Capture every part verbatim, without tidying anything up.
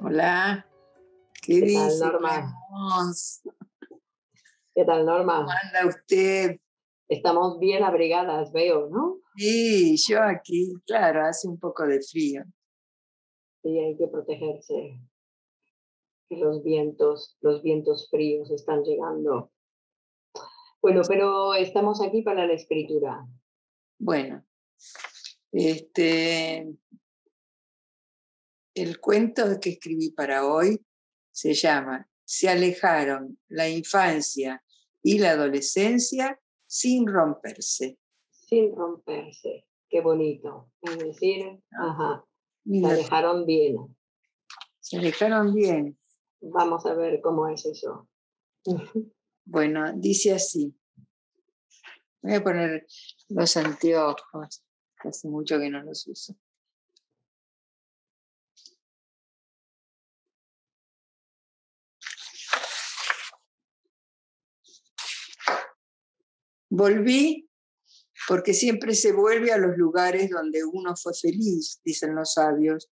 Hola, ¿qué, ¿Qué dice? Tal, Norma? ¿Qué tal, Norma? ¿Cómo anda usted? Estamos bien abrigadas, veo, ¿no? Sí, yo aquí, claro, hace un poco de frío. Sí, hay que protegerse. Los vientos, los vientos fríos están llegando. Bueno, pero estamos aquí para la escritura. Bueno, este... el cuento que escribí para hoy se llama Se alejaron la infancia y la adolescencia sin romperse. Sin romperse, qué bonito. Es decir, ajá, se alejaron bien. Se alejaron bien. Vamos a ver cómo es eso. Bueno, dice así. Voy a poner los anteojos, que hace mucho que no los uso. Volví porque siempre se vuelve a los lugares donde uno fue feliz, dicen los sabios.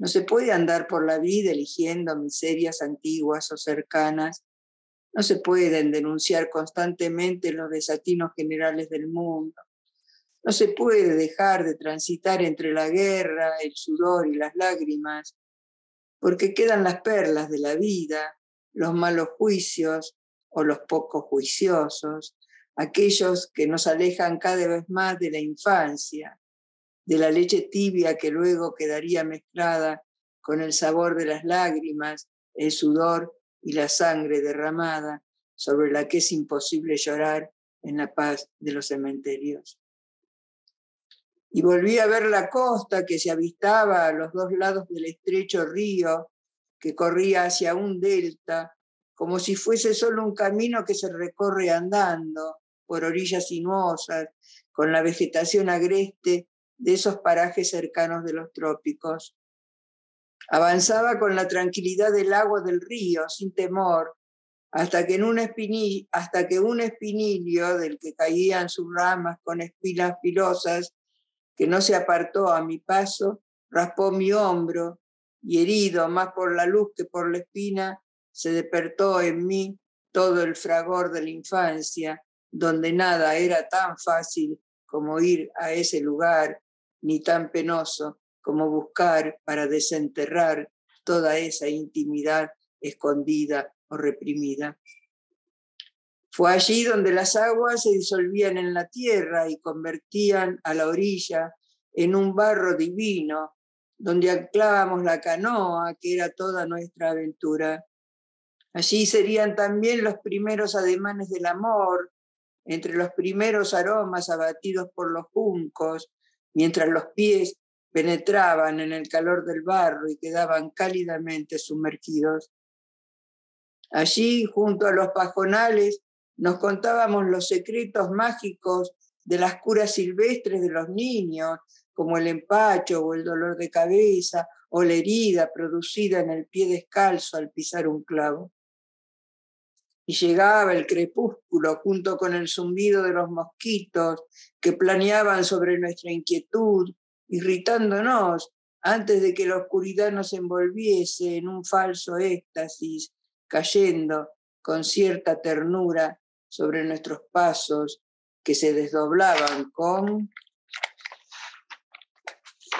No se puede andar por la vida eligiendo miserias antiguas o cercanas. No se pueden denunciar constantemente los desatinos generales del mundo. No se puede dejar de transitar entre la guerra, el sudor y las lágrimas, porque quedan las perlas de la vida, los malos juicios o los pocos juiciosos, aquellos que nos alejan cada vez más de la infancia, de la leche tibia que luego quedaría mezclada con el sabor de las lágrimas, el sudor y la sangre derramada, sobre la que es imposible llorar en la paz de los cementerios. Y volví a ver la costa que se avistaba a los dos lados del estrecho río que corría hacia un delta, como si fuese solo un camino que se recorre andando, por orillas sinuosas, con la vegetación agreste de esos parajes cercanos de los trópicos. Avanzaba con la tranquilidad del agua del río, sin temor, hasta que, en un espinillo, hasta que un espinillo del que caían sus ramas con espinas filosas, que no se apartó a mi paso, raspó mi hombro, y herido más por la luz que por la espina, se despertó en mí todo el fragor de la infancia, donde nada era tan fácil como ir a ese lugar, ni tan penoso como buscar para desenterrar toda esa intimidad escondida o reprimida. Fue allí donde las aguas se disolvían en la tierra y convertían a la orilla en un barro divino, donde anclábamos la canoa que era toda nuestra aventura. Allí serían también los primeros ademanes del amor, entre los primeros aromas abatidos por los juncos, mientras los pies penetraban en el calor del barro y quedaban cálidamente sumergidos. Allí, junto a los pajonales, nos contábamos los secretos mágicos de las curas silvestres de los niños, como el empacho o el dolor de cabeza, o la herida producida en el pie descalzo al pisar un clavo. Y llegaba el crepúsculo junto con el zumbido de los mosquitos que planeaban sobre nuestra inquietud, irritándonos antes de que la oscuridad nos envolviese en un falso éxtasis, cayendo con cierta ternura sobre nuestros pasos que se desdoblaban con,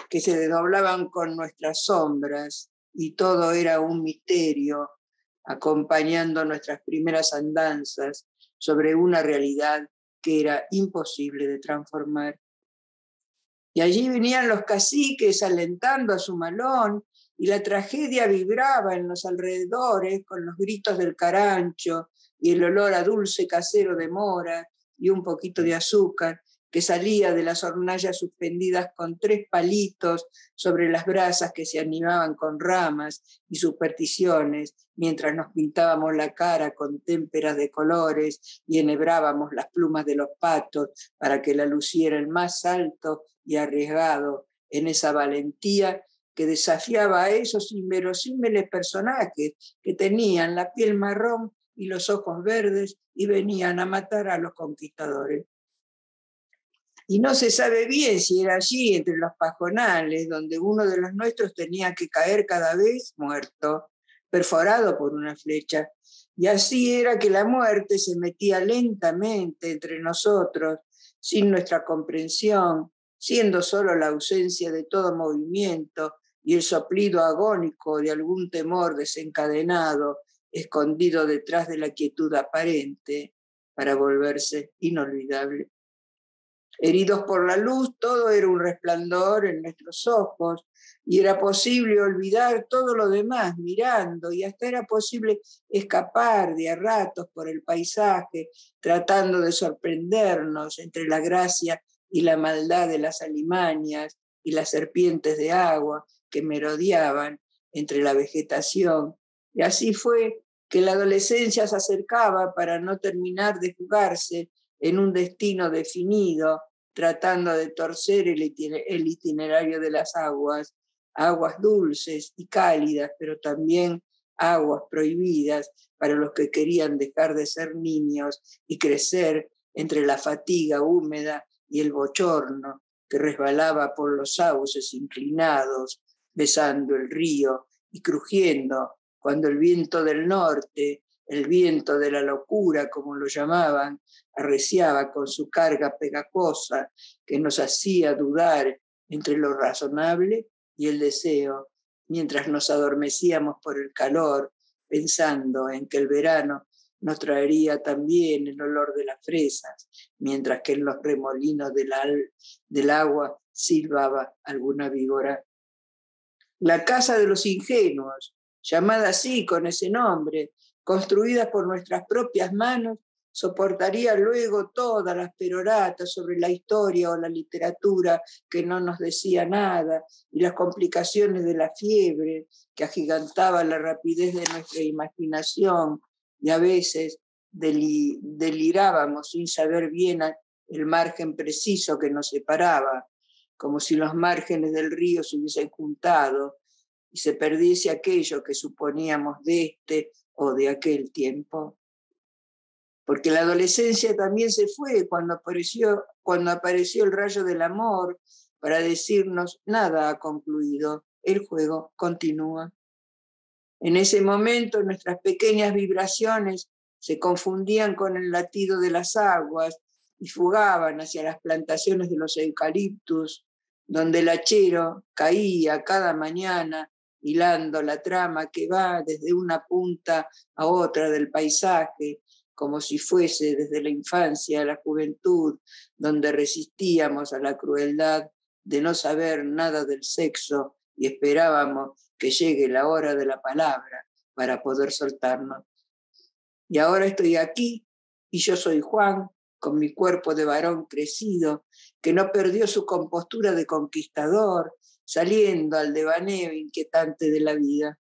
que se desdoblaban con nuestras sombras, y todo era un misterio, acompañando nuestras primeras andanzas sobre una realidad que era imposible de transformar. Y allí venían los caciques alentando a su malón, y la tragedia vibraba en los alrededores con los gritos del carancho y el olor a dulce casero de mora y un poquito de azúcar que salía de las hornallas suspendidas con tres palitos sobre las brasas que se animaban con ramas y supersticiones, mientras nos pintábamos la cara con témperas de colores y enhebrábamos las plumas de los patos para que la luciera el más alto y arriesgado en esa valentía que desafiaba a esos inverosímiles personajes que tenían la piel marrón y los ojos verdes y venían a matar a los conquistadores. Y no se sabe bien si era allí, entre los pajonales, donde uno de los nuestros tenía que caer cada vez muerto, perforado por una flecha. Y así era que la muerte se metía lentamente entre nosotros, sin nuestra comprensión, siendo solo la ausencia de todo movimiento y el soplido agónico de algún temor desencadenado, escondido detrás de la quietud aparente, para volverse inolvidable. Heridos por la luz, todo era un resplandor en nuestros ojos y era posible olvidar todo lo demás mirando, y hasta era posible escapar de a ratos por el paisaje, tratando de sorprendernos entre la gracia y la maldad de las alimañas y las serpientes de agua que merodeaban entre la vegetación. Y así fue que la adolescencia se acercaba para no terminar de jugarse en un destino definido, tratando de torcer el itinerario de las aguas, aguas dulces y cálidas, pero también aguas prohibidas para los que querían dejar de ser niños y crecer entre la fatiga húmeda y el bochorno que resbalaba por los sauces inclinados, besando el río y crujiendo cuando el viento del norte, el viento de la locura, como lo llamaban, arreciaba con su carga pegajosa que nos hacía dudar entre lo razonable y el deseo, mientras nos adormecíamos por el calor, pensando en que el verano nos traería también el olor de las fresas, mientras que en los remolinos del, al- del agua silbaba alguna víbora. La casa de los ingenuos, llamada así con ese nombre, construida por nuestras propias manos, soportaría luego todas las peroratas sobre la historia o la literatura que no nos decía nada, y las complicaciones de la fiebre que agigantaba la rapidez de nuestra imaginación, y a veces deli- delirábamos sin saber bien el margen preciso que nos separaba, como si los márgenes del río se hubiesen juntado y se perdiese aquello que suponíamos de este o de aquel tiempo. Porque la adolescencia también se fue cuando apareció, cuando apareció el rayo del amor para decirnos: nada ha concluido, el juego continúa. En ese momento nuestras pequeñas vibraciones se confundían con el latido de las aguas y fugaban hacia las plantaciones de los eucaliptus, donde el hachero caía cada mañana hilando la trama que va desde una punta a otra del paisaje, como si fuese desde la infancia a la juventud, donde resistíamos a la crueldad de no saber nada del sexo y esperábamos que llegue la hora de la palabra para poder soltarnos. Y ahora estoy aquí, y yo soy Juan, con mi cuerpo de varón crecido, que no perdió su compostura de conquistador, saliendo al devaneo inquietante de la vida.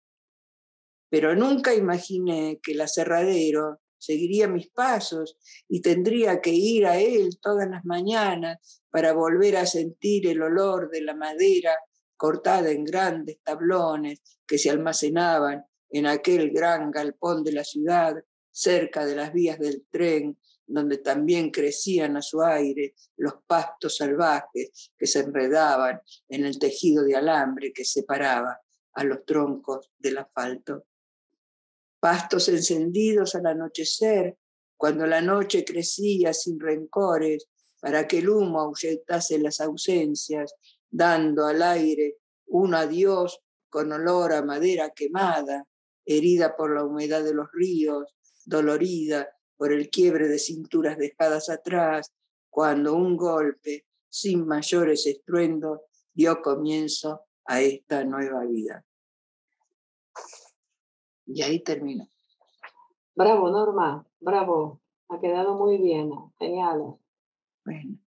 Pero nunca imaginé que el aserradero seguiría mis pasos y tendría que ir a él todas las mañanas para volver a sentir el olor de la madera cortada en grandes tablones que se almacenaban en aquel gran galpón de la ciudad, cerca de las vías del tren, donde también crecían a su aire los pastos salvajes que se enredaban en el tejido de alambre que separaba a los troncos del asfalto. Pastos encendidos al anochecer, cuando la noche crecía sin rencores, para que el humo ahuyentase las ausencias, dando al aire un adiós con olor a madera quemada, herida por la humedad de los ríos, dolorida por el quiebre de cinturas dejadas atrás, cuando un golpe, sin mayores estruendos, dio comienzo a esta nueva vida. Y ahí terminó. Bravo, Norma, bravo. Ha quedado muy bien, genial. Bueno,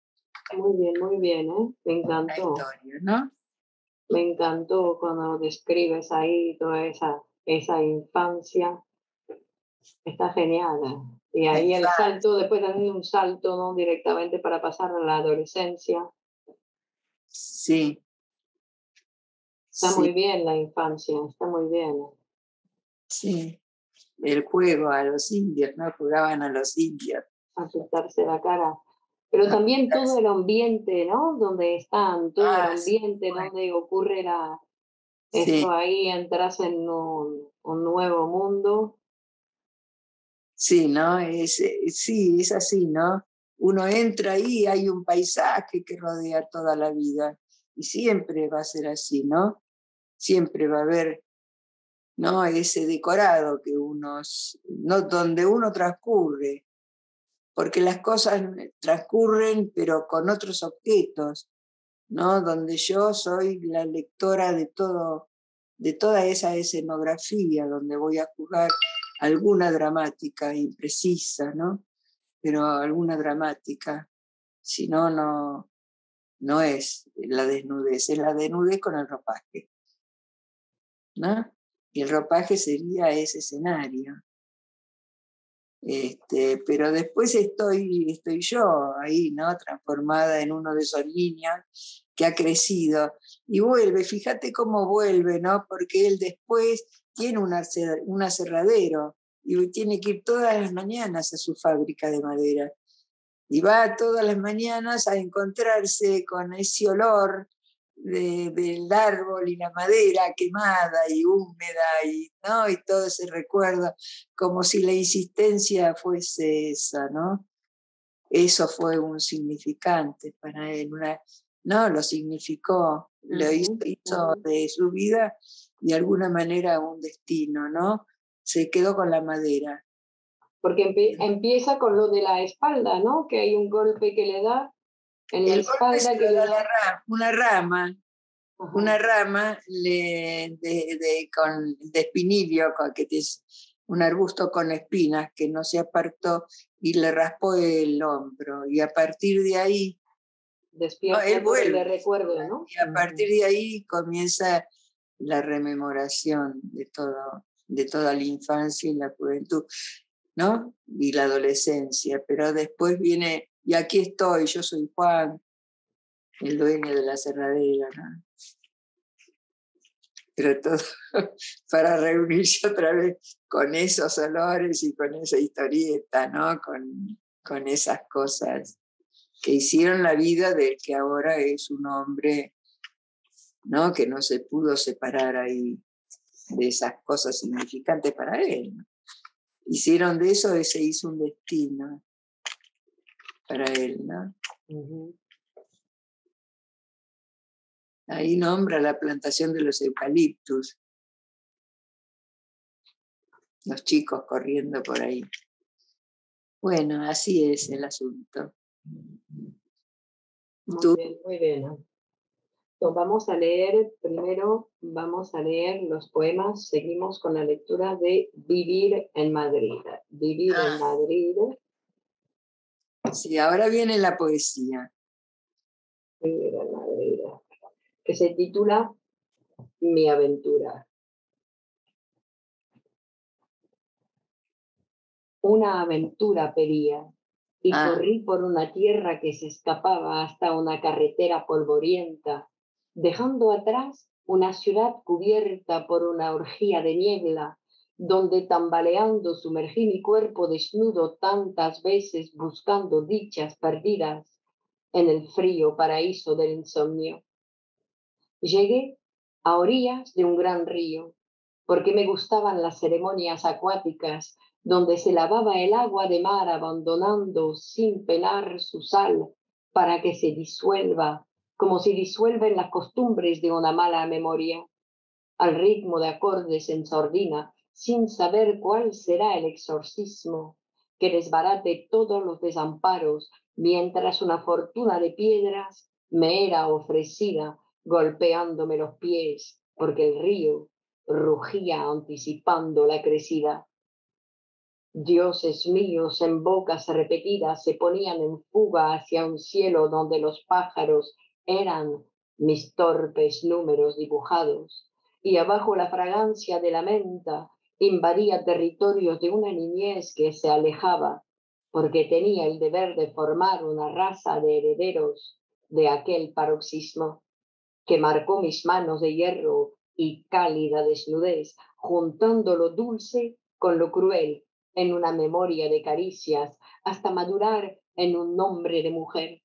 Muy bien, muy bien, ¿eh? Me encantó. Historia, ¿no? Me encantó cuando describes ahí toda esa, esa infancia. Está genial. Y ahí el salto, después también un salto, ¿no? Directamente para pasar a la adolescencia. Sí. Está sí. muy bien la infancia, está muy bien. Sí. El juego a los indios, ¿no? Jugaban a los indios. Asustarse la cara. Pero también todo el ambiente, ¿no? Donde están, todo ah, el ambiente, sí. donde ocurre la... Sí. Esto ahí, entras en un, un nuevo mundo. Sí, ¿no? Es, sí, es así, ¿no? Uno entra ahí y hay un paisaje que rodea toda la vida. Y siempre va a ser así, ¿no? Siempre va a haber, ¿no? Ese decorado que uno... ¿no? Donde uno transcurre. Porque las cosas transcurren, pero con otros objetos, ¿no? Donde yo soy la lectora de, todo, de toda esa escenografía, donde voy a jugar alguna dramática imprecisa, ¿no? Pero alguna dramática, si no, no, no es la desnudez, es la desnudez con el ropaje, ¿no? Y el ropaje sería ese escenario. Este, pero después estoy, estoy yo ahí, ¿no? Transformada en uno de esos niños que ha crecido y vuelve, fíjate cómo vuelve, ¿no? Porque él después tiene un, arce, un aserradero y tiene que ir todas las mañanas a su fábrica de madera y va todas las mañanas a encontrarse con ese olor de, del árbol y la madera quemada y húmeda y, ¿no? y todo ese recuerdo, como si la insistencia fuese esa, ¿no? Eso fue un significante para él, una, ¿no? Lo significó, lo hizo, hizo de su vida de alguna manera un destino, ¿no? Se quedó con la madera. Porque empe- empieza con lo de la espalda, ¿no? Que hay un golpe que le da. En el golpe se que da la rama, una rama, uh-huh. una rama le, de, de, con, de espinillo, con, que es un arbusto con espinas que no se apartó y le raspó el hombro. Y a partir de ahí, despierta, no, él vuelve. Recuerdo, ¿no? Y a partir de ahí comienza la rememoración de, todo, de toda la infancia y la juventud, ¿no? Y la adolescencia. Pero después viene... Y aquí estoy, yo soy Juan, el dueño de la aserradero, ¿no? Pero todo para reunirse otra vez con esos olores y con esa historieta, ¿no? Con, con esas cosas que hicieron la vida del que ahora es un hombre, ¿no? Que no se pudo separar ahí de esas cosas significantes para él, ¿no? Hicieron de eso y se hizo un destino para él, ¿no? Uh-huh. Ahí nombra la plantación de los eucaliptus. Los chicos corriendo por ahí. Bueno, así es el asunto. Muy ¿Tú? bien, muy bien. Entonces vamos a leer, primero vamos a leer los poemas, seguimos con la lectura de Vivir en Madrid. Vivir ah. en Madrid. Sí, ahora viene la poesía. Que se titula Mi aventura. Una aventura pedía y ah. corrí por una tierra que se escapaba hasta una carretera polvorienta, dejando atrás una ciudad cubierta por una orgía de niebla, donde tambaleando sumergí mi cuerpo desnudo tantas veces buscando dichas perdidas en el frío paraíso del insomnio. Llegué a orillas de un gran río, porque me gustaban las ceremonias acuáticas donde se lavaba el agua de mar abandonando sin penar su sal para que se disuelva, como se disuelven las costumbres de una mala memoria, al ritmo de acordes en sordina, sin saber cuál será el exorcismo que desbarate todos los desamparos mientras una fortuna de piedras me era ofrecida golpeándome los pies porque el río rugía anticipando la crecida. dioses míos en bocas repetidas se ponían en fuga hacia un cielo donde los pájaros eran mis torpes números dibujados, y abajo la fragancia de la menta invadía territorios de una niñez que se alejaba, porque tenía el deber de formar una raza de herederos de aquel paroxismo que marcó mis manos de hierro y cálida desnudez, juntando lo dulce con lo cruel en una memoria de caricias, hasta madurar en un nombre de mujer,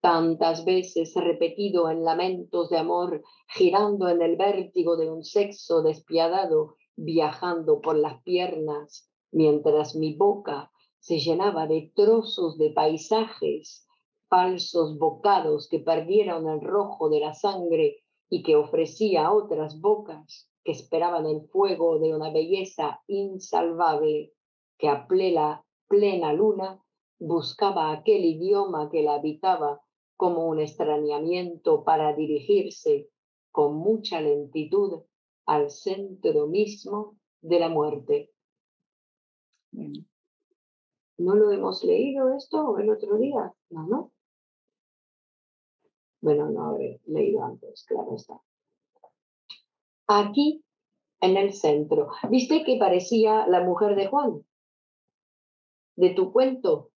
tantas veces repetido en lamentos de amor, girando en el vértigo de un sexo despiadado, viajando por las piernas, mientras mi boca se llenaba de trozos de paisajes, falsos bocados que perdieron el rojo de la sangre y que ofrecía a otras bocas que esperaban el fuego de una belleza insalvable, que a plena, plena luna buscaba aquel idioma que la habitaba como un extrañamiento para dirigirse con mucha lentitud al centro mismo de la muerte. Bien. ¿No lo hemos leído esto el otro día? No, ¿no? Bueno, no habré leído antes, claro está. Aquí, en el centro. ¿Viste que parecía la mujer de Juan? De tu cuento.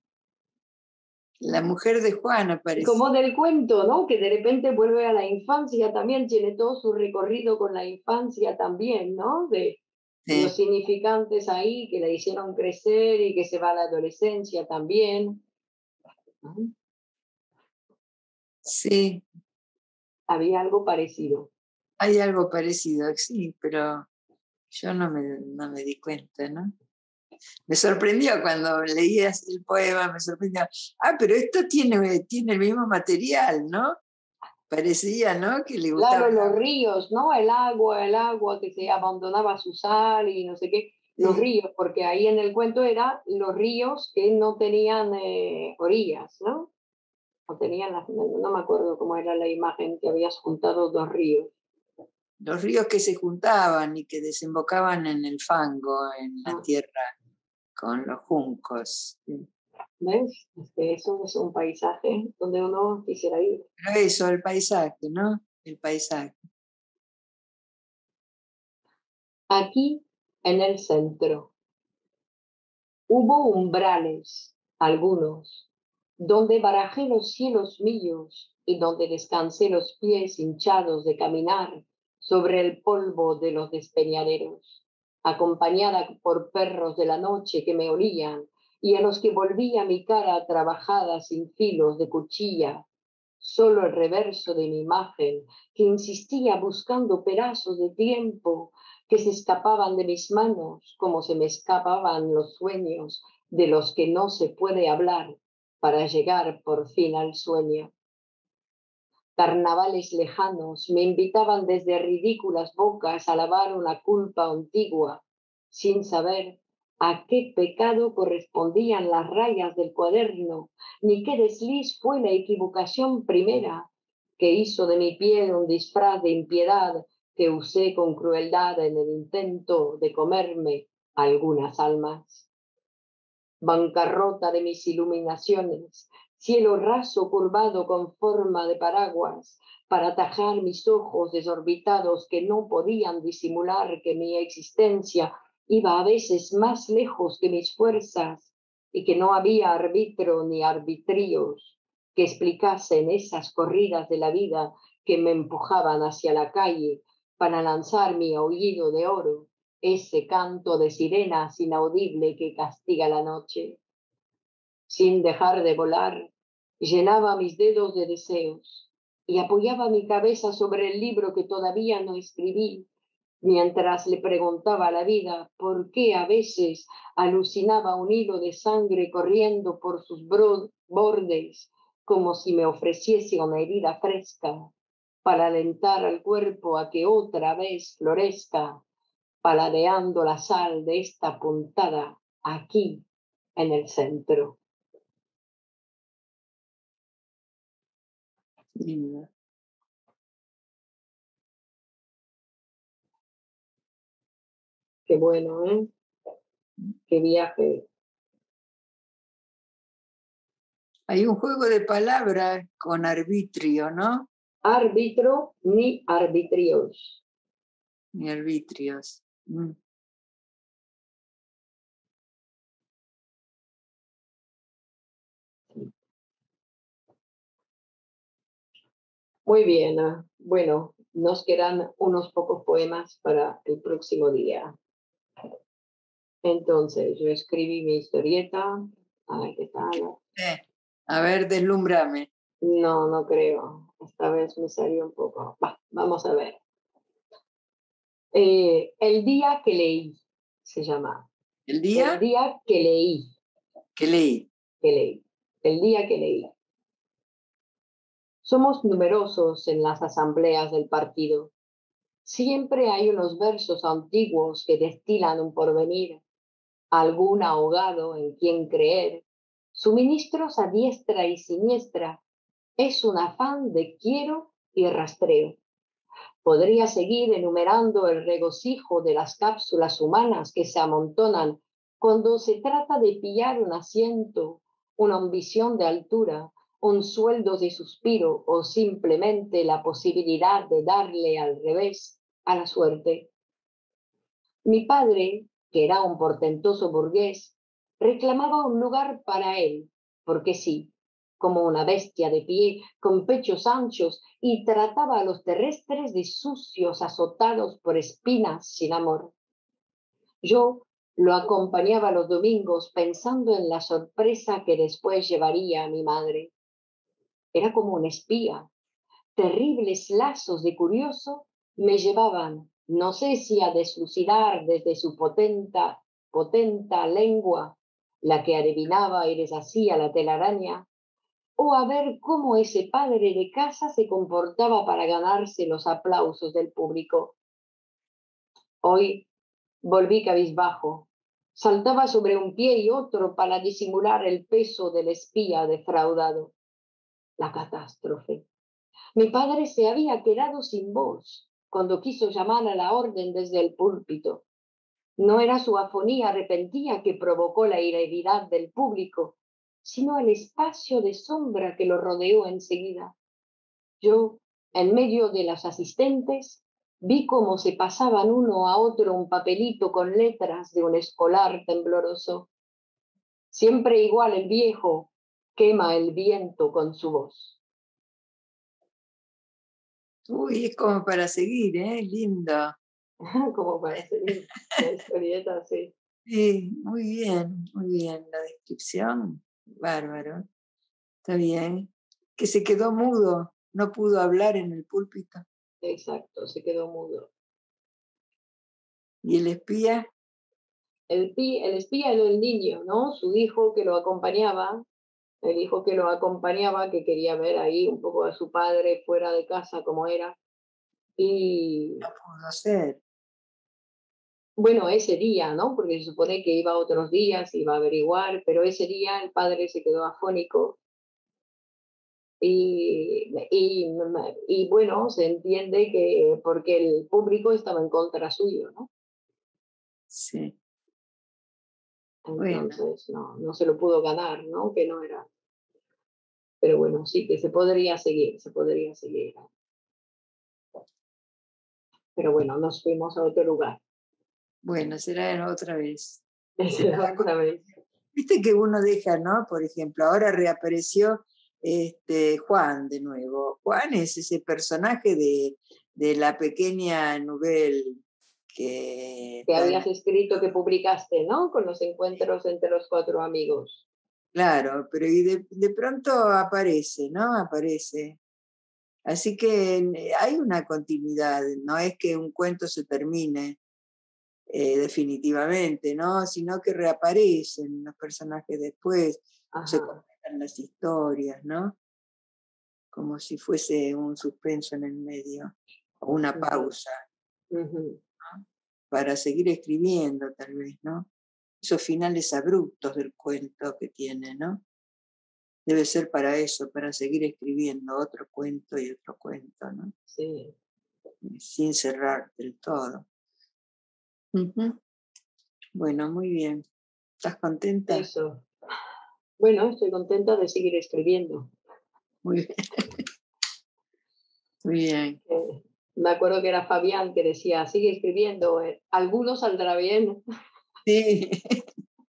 La mujer de Juan aparece. Como del cuento, ¿no? Que de repente vuelve a la infancia también, tiene todo su recorrido con la infancia también, ¿no? De sí. Los significantes ahí que la hicieron crecer y que se va a la adolescencia también. Sí. Había algo parecido. Hay algo parecido, sí, pero yo no me, no me di cuenta, ¿no? Me sorprendió cuando leías el poema, me sorprendió. Ah, pero esto tiene, tiene el mismo material, ¿no? Parecía, ¿no? Que le gustaba. Claro, los ríos, ¿no? El agua, el agua que se abandonaba su sal y no sé qué. Los sí. ríos, porque ahí en el cuento eran los ríos que no tenían eh, orillas, ¿no? O tenían, las, no me acuerdo cómo era la imagen que habías juntado dos ríos. Los ríos que se juntaban y que desembocaban en el fango, en la ah. tierra, con los juncos. ¿Ves? Es que eso es un paisaje donde uno quisiera ir. Pero eso, el paisaje, ¿no? El paisaje. Aquí, en el centro, hubo umbrales, algunos, donde barajé los cielos míos y donde descansé los pies hinchados de caminar sobre el polvo de los despeñaderos, acompañada por perros de la noche que me olían y a los que volvía mi cara trabajada sin filos de cuchilla, solo el reverso de mi imagen, que insistía buscando pedazos de tiempo que se escapaban de mis manos, como se me escapaban los sueños de los que no se puede hablar para llegar por fin al sueño. Carnavales lejanos me invitaban desde ridículas bocas a lavar una culpa antigua, sin saber a qué pecado correspondían las rayas del cuaderno, ni qué desliz fue la equivocación primera que hizo de mi piel un disfraz de impiedad que usé con crueldad en el intento de comerme algunas almas. Bancarrota de mis iluminaciones, cielo raso curvado con forma de paraguas, para atajar mis ojos desorbitados que no podían disimular que mi existencia iba a veces más lejos que mis fuerzas y que no había árbitro ni arbitrios que explicasen esas corridas de la vida que me empujaban hacia la calle para lanzar mi aullido de oro, ese canto de sirenas inaudible que castiga la noche. Sin dejar de volar, llenaba mis dedos de deseos y apoyaba mi cabeza sobre el libro que todavía no escribí, mientras le preguntaba a la vida por qué a veces alucinaba un hilo de sangre corriendo por sus bordes, como si me ofreciese una herida fresca, para alentar al cuerpo a que otra vez florezca, paladeando la sal de esta puntada aquí en el centro. Linda. Qué bueno, ¿eh? Qué viaje Hay un juego de palabras con arbitrio, ¿no? Árbitro, ni arbitrios. Ni arbitrios. Mm. Muy bien. Bueno, nos quedan unos pocos poemas para el próximo día. Entonces, yo escribí mi historieta. A ver qué tal. Eh, a ver, deslúmbrame. No, no creo. Esta vez me salió un poco. Va, vamos a ver. Eh, el día que leí, se llama. ¿El día? El día que leí. ¿Qué leí? Que leí. El día que leí. Somos numerosos en las asambleas del partido. Siempre hay unos versos antiguos que destilan un porvenir, algún ahogado en quien creer, suministros a diestra y siniestra, es un afán de quiero y rastreo. Podría seguir enumerando el regocijo de las cápsulas humanas que se amontonan cuando se trata de pillar un asiento, una ambición de altura, un sueldo de suspiro o simplemente la posibilidad de darle al revés a la suerte. Mi padre, que era un portentoso burgués, reclamaba un lugar para él, porque sí, como una bestia de pie, con pechos anchos, y trataba a los terrestres de sucios azotados por espinas sin amor. Yo lo acompañaba los domingos pensando en la sorpresa que después llevaría a mi madre. Era como un espía. Terribles lazos de curioso me llevaban, no sé si a deslucidar desde su potenta, potenta lengua, la que adivinaba y deshacía la telaraña, o a ver cómo ese padre de casa se comportaba para ganarse los aplausos del público. Hoy volví cabizbajo. Saltaba sobre un pie y otro para disimular el peso del espía defraudado. La catástrofe. Mi padre se había quedado sin voz cuando quiso llamar a la orden desde el púlpito. No era su afonía repentina que provocó la hilaridad del público, sino el espacio de sombra que lo rodeó enseguida. Yo, en medio de las asistentes, vi cómo se pasaban uno a otro un papelito con letras de un escolar tembloroso. Siempre igual el viejo, quema el viento con su voz. Uy, es como para seguir, ¿eh? Lindo. Como para seguir la historieta, sí. Sí, muy bien, muy bien. La descripción, bárbaro. Está bien. Que se quedó mudo, no pudo hablar en el púlpito. Exacto, se quedó mudo. ¿Y el espía? El, el espía era el niño, ¿no? Su hijo que lo acompañaba. El hijo que lo acompañaba, que quería ver ahí un poco a su padre fuera de casa, como era. Y... No pudo ser. Bueno, ese día, ¿no? Porque se supone que iba otros días, iba a averiguar, pero ese día el padre se quedó afónico. Y, y, y bueno, se entiende que porque el público estaba en contra suyo, ¿no? Sí. Entonces, bueno. no, no se lo pudo ganar, ¿no? Que no era... Pero bueno, sí, que se podría seguir, se podría seguir. Pero bueno, nos fuimos a otro lugar. Bueno, será en otra vez. Será otra vez. Viste que uno deja, ¿no? Por ejemplo, ahora reapareció este, Juan de nuevo. Juan es ese personaje de, de la pequeña novela que... Que habías escrito, que publicaste, ¿no? Con los encuentros entre los cuatro amigos. Claro, pero y de, de pronto aparece, ¿no? Aparece. Así que hay una continuidad, no es que un cuento se termine eh, definitivamente, ¿no? Sino que reaparecen los personajes después, ajá, se cuentan las historias, ¿no? Como si fuese un suspenso en el medio, o una pausa. Uh-huh. Para seguir escribiendo, tal vez, ¿no? Esos finales abruptos del cuento que tiene, ¿no? Debe ser para eso, para seguir escribiendo otro cuento y otro cuento, ¿no? Sí. Sin cerrar del todo. Uh-huh. Bueno, muy bien. ¿Estás contenta? Eso. Bueno, estoy contenta de seguir escribiendo. Muy bien. Muy bien. Eh, me acuerdo que era Fabián que decía, sigue escribiendo, alguno saldrá bien. Sí,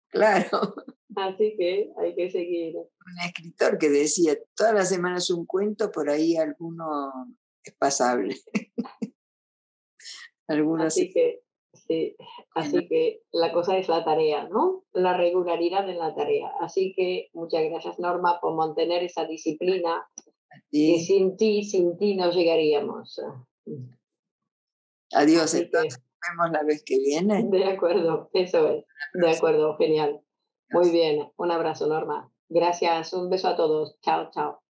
claro. Así que hay que seguir. Un escritor que decía, todas las semanas un cuento, por ahí alguno es pasable. Algunos así sí. que sí. Así bueno. que la cosa es la tarea, ¿no? La regularidad en la tarea. Así que muchas gracias, Norma, por mantener esa disciplina. Sí. Y sin ti, sin ti no llegaríamos. Adiós, así entonces que, nos vemos la vez que viene. De acuerdo, eso es. De acuerdo, genial. Muy bien, un abrazo, Norma. Gracias, un beso a todos. Chao, chao.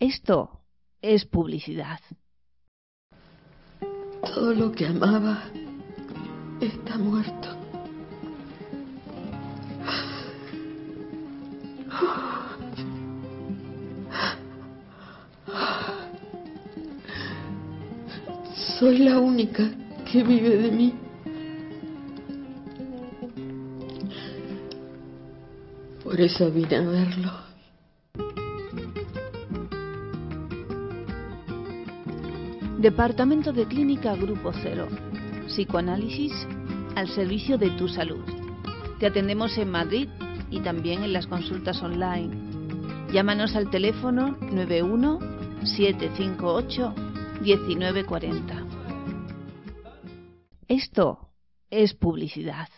Esto es publicidad. Todo lo que amaba está muerto. Soy la única que vive de mí. Por eso vine a verlo. Departamento de Clínica Grupo Cero. Psicoanálisis al servicio de tu salud. Te atendemos en Madrid y también en las consultas online. Llámanos al teléfono nueve uno siete cinco ocho uno nueve cuatro cero. Esto es publicidad.